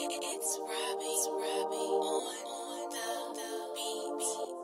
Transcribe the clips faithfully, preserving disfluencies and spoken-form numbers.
It's Robbie, it's Robbie on the, the beat. beat.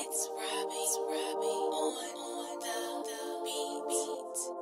It's Robbie, Robbie on, on the, the beat. beat.